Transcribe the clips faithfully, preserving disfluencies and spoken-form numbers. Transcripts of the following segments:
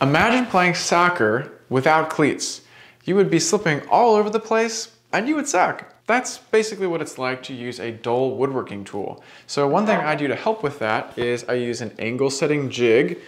Imagine playing soccer without cleats. You would be slipping all over the place and you would suck. That's basically what it's like to use a dull woodworking tool. So one thing I do to help with that is I use an angle setting jig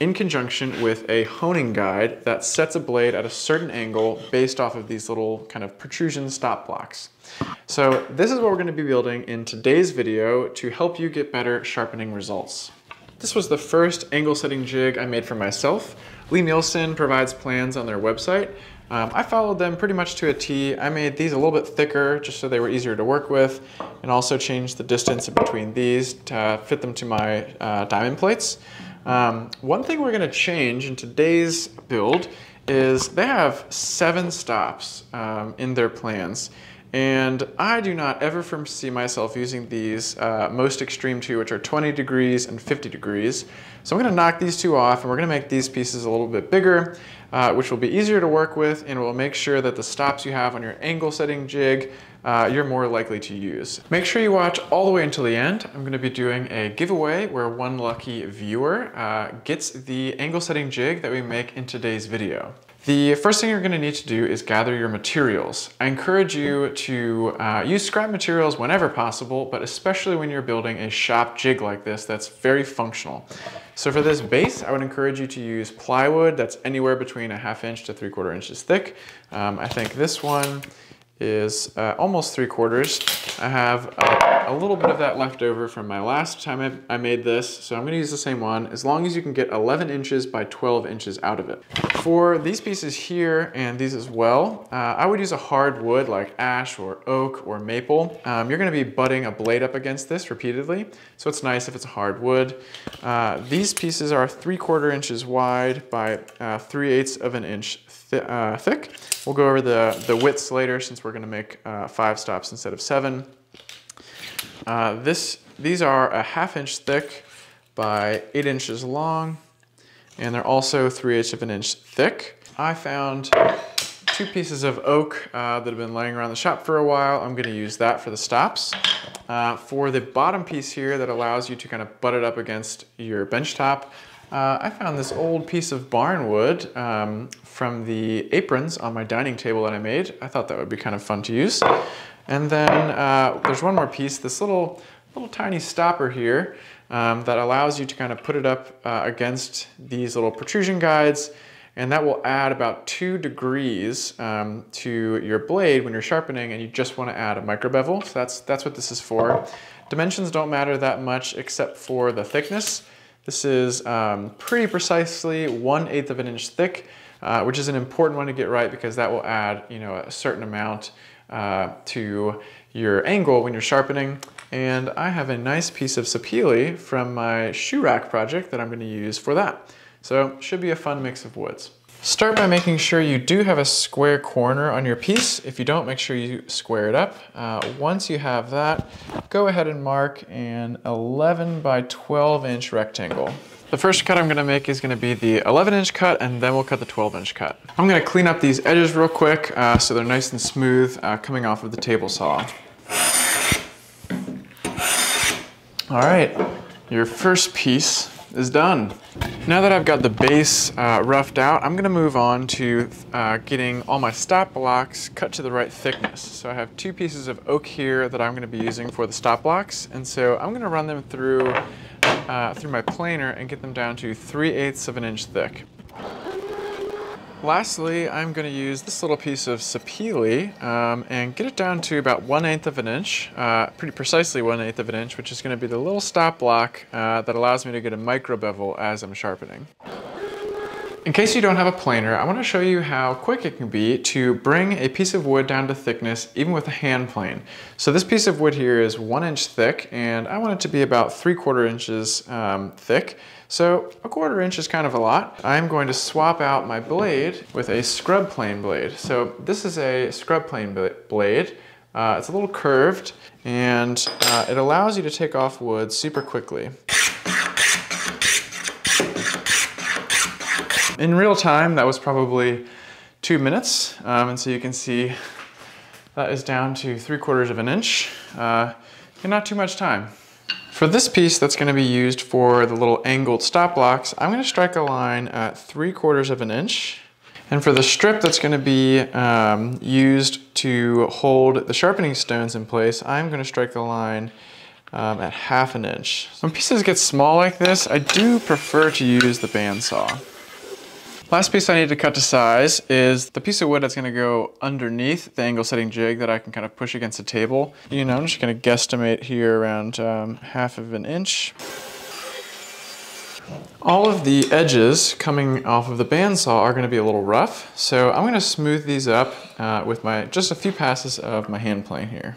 in conjunction with a honing guide that sets a blade at a certain angle based off of these little kind of protrusion stop blocks. So this is what we're gonna be building in today's video to help you get better sharpening results. This was the first angle setting jig I made for myself. Lie-Nielsen provides plans on their website. Um, I followed them pretty much to a T. I made these a little bit thicker just so they were easier to work with, and also changed the distance between these to fit them to my uh, diamond plates. Um, one thing we're gonna change in today's build is they have seven stops um, in their plans. And I do not ever foresee myself using these uh, most extreme two, which are twenty degrees and fifty degrees. So I'm gonna knock these two off and we're gonna make these pieces a little bit bigger, uh, which will be easier to work with and will make sure that the stops you have on your angle setting jig, uh, you're more likely to use. Make sure you watch all the way until the end. I'm gonna be doing a giveaway where one lucky viewer uh, gets the angle setting jig that we make in today's video. The first thing you're gonna need to do is gather your materials. I encourage you to uh, use scrap materials whenever possible, but especially when you're building a shop jig like this that's very functional. So for this base, I would encourage you to use plywood that's anywhere between a half inch to three quarter inches thick. Um, I think this one is uh, almost three quarters. I have a, a little bit of that left over from my last time I, I made this, so I'm gonna use the same one, as long as you can get eleven inches by twelve inches out of it. For these pieces here and these as well, uh, I would use a hard wood like ash or oak or maple. Um, you're gonna be butting a blade up against this repeatedly, so it's nice if it's a hard wood. Uh, these pieces are three quarter inches wide by uh, three eighths of an inch th uh, thick. We'll go over the, the widths later since we're gonna make uh, five stops instead of seven. Uh, this, these are a half inch thick by eight inches long. And they're also three eighths of an inch thick. I found two pieces of oak uh, that have been laying around the shop for a while. I'm gonna use that for the stops. Uh, for the bottom piece here that allows you to kind of butt it up against your bench top, uh, I found this old piece of barn wood um, from the aprons on my dining table that I made. I thought that would be kind of fun to use. And then uh, there's one more piece, this little, little tiny stopper here. Um, that allows you to kind of put it up uh, against these little protrusion guides, and that will add about two degrees um, to your blade when you're sharpening and you just want to add a micro bevel. So that's, that's what this is for. Dimensions don't matter that much except for the thickness. This is um, pretty precisely one eighth of an inch thick, uh, which is an important one to get right because that will add, you know, a certain amount uh, to your angle when you're sharpening. And I have a nice piece of sapele from my shoe rack project that I'm gonna use for that. So should be a fun mix of woods. Start by making sure you do have a square corner on your piece. If you don't, make sure you square it up. Uh, once you have that, go ahead and mark an eleven by twelve inch rectangle. The first cut I'm gonna make is gonna be the eleven inch cut, and then we'll cut the twelve inch cut. I'm gonna clean up these edges real quick uh, so they're nice and smooth uh, coming off of the table saw. All right, your first piece is done. Now that I've got the base uh, roughed out, I'm gonna move on to uh, getting all my stop blocks cut to the right thickness. So I have two pieces of oak here that I'm gonna be using for the stop blocks. And so I'm gonna run them through, uh, through my planer and get them down to three eighths of an inch thick. Lastly, I'm gonna use this little piece of sapele um, and get it down to about one eighth of an inch, uh, pretty precisely one eighth of an inch, which is gonna be the little stop block uh, that allows me to get a micro bevel as I'm sharpening. In case you don't have a planer, I wanna show you how quick it can be to bring a piece of wood down to thickness even with a hand plane. So this piece of wood here is one inch thick, and I want it to be about three quarter inches um, thick. So a quarter inch is kind of a lot. I'm going to swap out my blade with a scrub plane blade. So this is a scrub plane bl blade. Uh, it's a little curved, and uh, it allows you to take off wood super quickly. In real time, that was probably two minutes. Um, and so you can see that is down to three quarters of an inch uh, in not too much time. For this piece that's going to be used for the little angled stop blocks, I'm going to strike a line at three quarters of an inch. And for the strip that's going to be um, used to hold the sharpening stones in place, I'm going to strike the line um, at half an inch. When pieces get small like this, I do prefer to use the bandsaw. Last piece I need to cut to size is the piece of wood that's going to go underneath the angle setting jig that I can kind of push against the table. You know, I'm just going to guesstimate here around um, half of an inch. All of the edges coming off of the bandsaw are going to be a little rough, so I'm going to smooth these up uh, with my just a few passes of my hand plane here.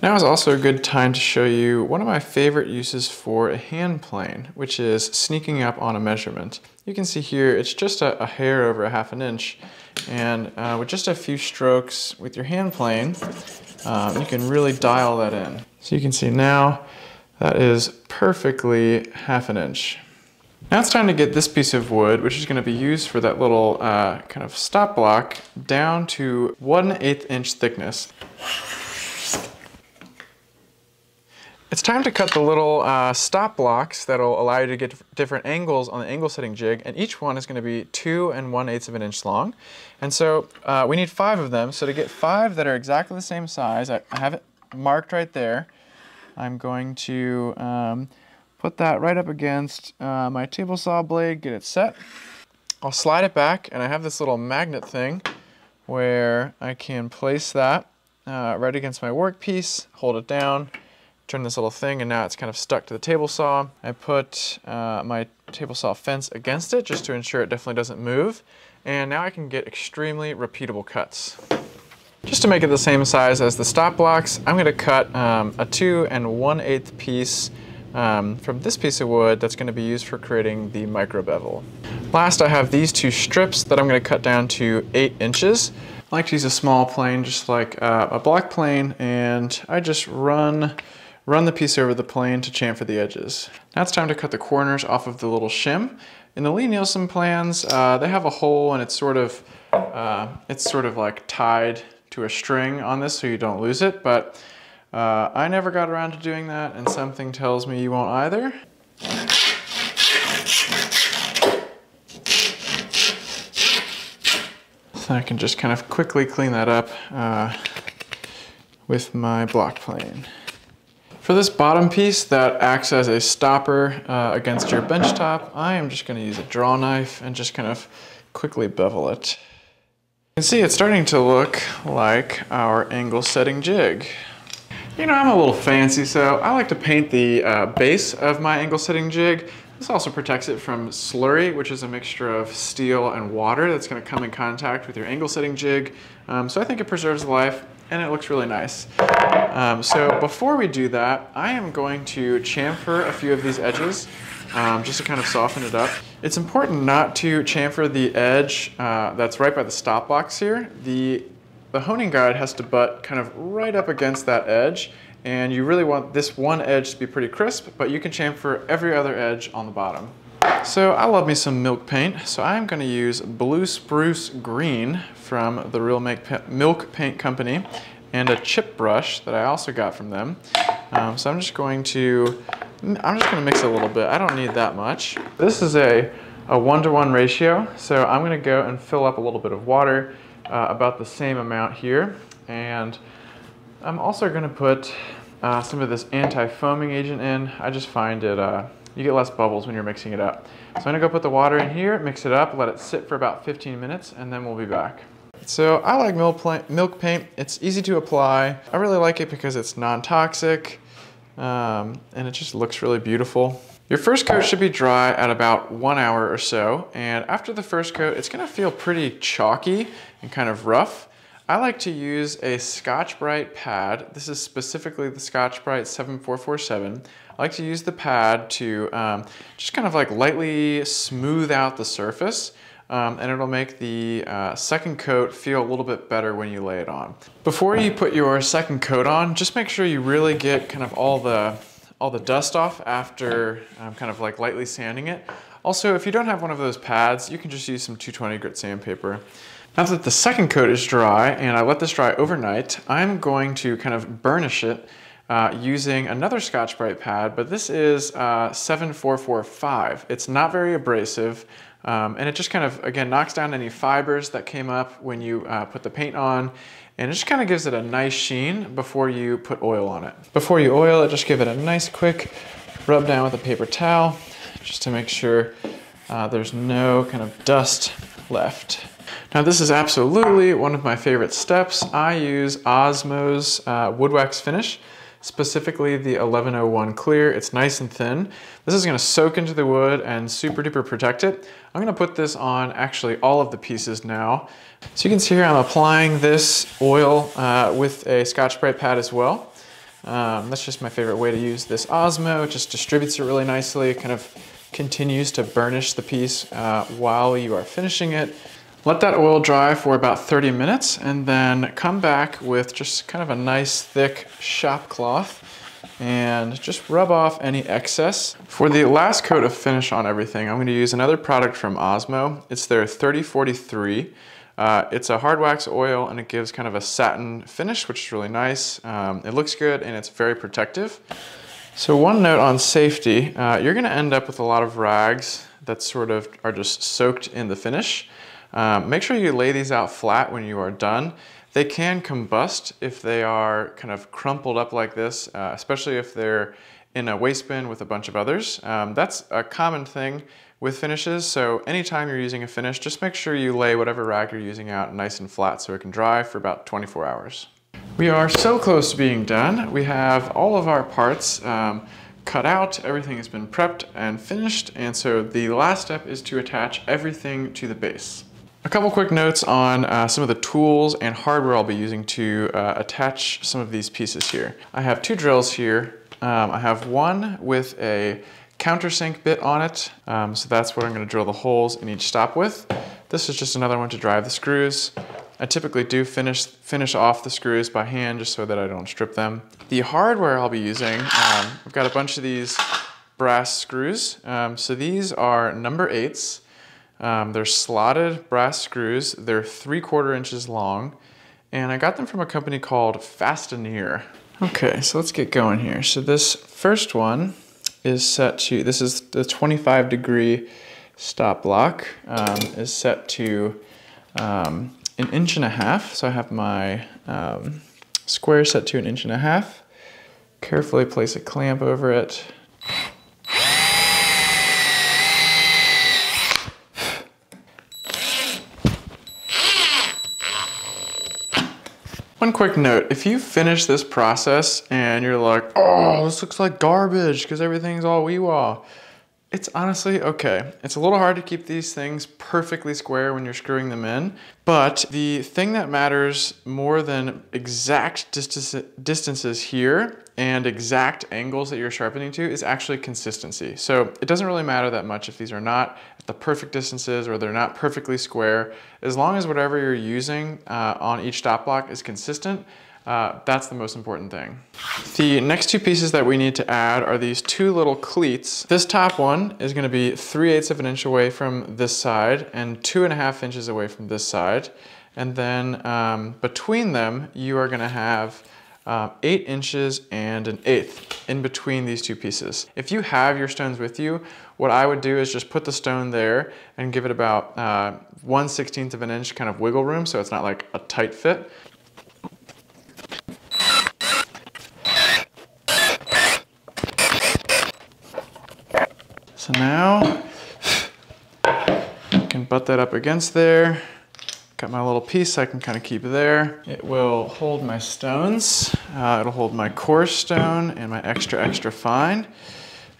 Now is also a good time to show you one of my favorite uses for a hand plane, which is sneaking up on a measurement. You can see here it's just a, a hair over a half an inch, and uh, with just a few strokes with your hand plane, um, you can really dial that in. So you can see now that is perfectly half an inch. Now it's time to get this piece of wood, which is going to be used for that little uh, kind of stop block, down to one eighth inch thickness. It's time to cut the little uh, stop blocks that'll allow you to get different angles on the angle setting jig, and each one is going to be two and one eighths of an inch long. And so uh, we need five of them. So to get five that are exactly the same size, I have it marked right there. I'm going to um, put that right up against uh, my table saw blade, get it set. I'll slide it back, and I have this little magnet thing where I can place that uh, right against my workpiece, hold it down, turn this little thing, and now it's kind of stuck to the table saw. I put uh, my table saw fence against it just to ensure it definitely doesn't move. And now I can get extremely repeatable cuts. Just to make it the same size as the stop blocks, I'm gonna cut um, a two and one eighth piece um, from this piece of wood that's gonna be used for creating the micro bevel. Last, I have these two strips that I'm gonna cut down to eight inches. I like to use a small plane, just like uh, a block plane, and I just run Run the piece over the plane to chamfer the edges. Now it's time to cut the corners off of the little shim. In the Lie-Nielsen plans, uh, they have a hole, and it's sort of uh, it's sort of like tied to a string on this so you don't lose it, but uh, I never got around to doing that, and something tells me you won't either. So I can just kind of quickly clean that up uh, with my block plane. For this bottom piece that acts as a stopper uh, against your bench top, I am just going to use a draw knife and just kind of quickly bevel it. You can see it's starting to look like our angle setting jig. You know, I'm a little fancy, so I like to paint the uh, base of my angle setting jig. This also protects it from slurry, which is a mixture of steel and water that's going to come in contact with your angle setting jig. Um, so I think it preserves the life, and it looks really nice. Um, so before we do that, I am going to chamfer a few of these edges um, just to kind of soften it up. It's important not to chamfer the edge uh, that's right by the stop box here. The, the honing guide has to butt kind of right up against that edge, and you really want this one edge to be pretty crisp, but you can chamfer every other edge on the bottom. So I love me some milk paint, so I'm going to use Blue Spruce Green from the Real Milk Paint Company, and a chip brush that I also got from them. Um, so I'm just going to, I'm just going to mix it a little bit. I don't need that much. This is a a one-to-one ratio, so I'm going to go and fill up a little bit of water, uh, about the same amount here, and I'm also going to put uh, some of this anti-foaming agent in. I just find it. Uh, You get less bubbles when you're mixing it up. So I'm gonna go put the water in here, mix it up, let it sit for about fifteen minutes, and then we'll be back. So I like milk paint. It's easy to apply. I really like it because it's non-toxic, um, and it just looks really beautiful. Your first coat should be dry at about one hour or so, and after the first coat, it's gonna feel pretty chalky and kind of rough. I like to use a Scotch-Brite pad. This is specifically the Scotch-Brite seven four four seven. I like to use the pad to um, just kind of like lightly smooth out the surface, um, and it'll make the uh, second coat feel a little bit better when you lay it on. Before you put your second coat on, just make sure you really get kind of all the, all the dust off after um, kind of like lightly sanding it. Also, if you don't have one of those pads, you can just use some two twenty grit sandpaper. Now that the second coat is dry and I let this dry overnight, I'm going to kind of burnish it uh, using another Scotch-Brite pad, but this is uh, seven four four five. It's not very abrasive, um, and it just kind of, again, knocks down any fibers that came up when you uh, put the paint on, and it just kind of gives it a nice sheen before you put oil on it. Before you oil it, just give it a nice quick rub down with a paper towel, just to make sure uh, there's no kind of dust left. Now this is absolutely one of my favorite steps. I use Osmo's uh, wood wax finish, specifically the eleven oh one clear. It's nice and thin. This is gonna soak into the wood and super duper protect it. I'm gonna put this on actually all of the pieces now. So you can see here I'm applying this oil uh, with a Scotch-Brite pad as well. Um, that's just my favorite way to use this Osmo. It just distributes it really nicely. It kind of continues to burnish the piece uh, while you are finishing it. Let that oil dry for about thirty minutes and then come back with just kind of a nice thick shop cloth and just rub off any excess. For the last coat of finish on everything, I'm going to use another product from Osmo. It's their thirty forty-three. Uh, it's a hard wax oil and it gives kind of a satin finish, which is really nice. Um, it looks good and it's very protective. So one note on safety, uh, you're going to end up with a lot of rags that sort of are just soaked in the finish. Um, make sure you lay these out flat when you are done. They can combust if they are kind of crumpled up like this, uh, especially if they're in a waste bin with a bunch of others. Um, that's a common thing with finishes, so anytime you're using a finish, just make sure you lay whatever rag you're using out nice and flat so it can dry for about twenty-four hours. We are so close to being done. We have all of our parts um, cut out, everything has been prepped and finished, and so the last step is to attach everything to the base. A couple quick notes on uh, some of the tools and hardware I'll be using to uh, attach some of these pieces here. I have two drills here. Um, I have one with a countersink bit on it, um, so that's what I'm going to drill the holes in each stop with. This is just another one to drive the screws. I typically do finish, finish off the screws by hand just so that I don't strip them. The hardware I'll be using, um, I've got a bunch of these brass screws. Um, so these are number eights. Um, they're slotted brass screws. They're three quarter inches long, and I got them from a company called Fastener. Okay, so let's get going here. So this first one is set to, this is the twenty-five degree stop block, um, is set to um, an inch and a half. So I have my um, square set to an inch and a half. Carefully place a clamp over it. One quick note, if you finish this process and you're like, oh, this looks like garbage because everything's all wee-wah, it's honestly okay. It's a little hard to keep these things perfectly square when you're screwing them in, but the thing that matters more than exact distance, distances here and exact angles that you're sharpening to is actually consistency. So it doesn't really matter that much if these are not at the perfect distances or they're not perfectly square. As long as whatever you're using uh, on each stop block is consistent, Uh, that's the most important thing. The next two pieces that we need to add are these two little cleats. This top one is gonna be three eighths of an inch away from this side and two and a half inches away from this side. And then um, between them, you are gonna have uh, eight inches and an eighth in between these two pieces. If you have your stones with you, what I would do is just put the stone there and give it about uh, one sixteenth of an inch kind of wiggle room so it's not like a tight fit. So now I can butt that up against there. Got my little piece I can kind of keep there. It will hold my stones. Uh, it'll hold my coarse stone and my extra, extra fine.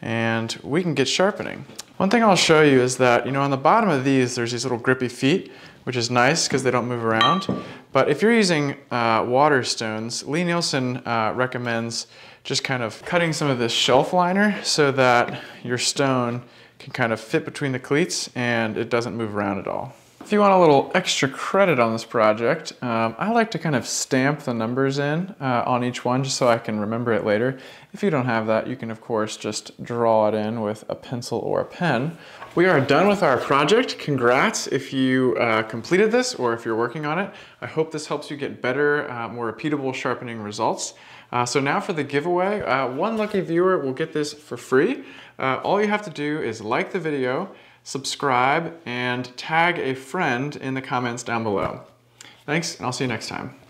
And we can get sharpening. One thing I'll show you is that, you know, on the bottom of these, there's these little grippy feet, which is nice because they don't move around. But if you're using uh, water stones, Lie-Nielsen uh, recommends just kind of cutting some of this shelf liner so that your stone can kind of fit between the cleats and it doesn't move around at all. If you want a little extra credit on this project, um, I like to kind of stamp the numbers in uh, on each one just so I can remember it later. If you don't have that, you can of course just draw it in with a pencil or a pen. We are done with our project. Congrats if you uh, completed this or if you're working on it. I hope this helps you get better, uh, more repeatable sharpening results. Uh, so now for the giveaway, uh, one lucky viewer will get this for free. Uh, all you have to do is like the video, subscribe, and tag a friend in the comments down below. Thanks, and I'll see you next time.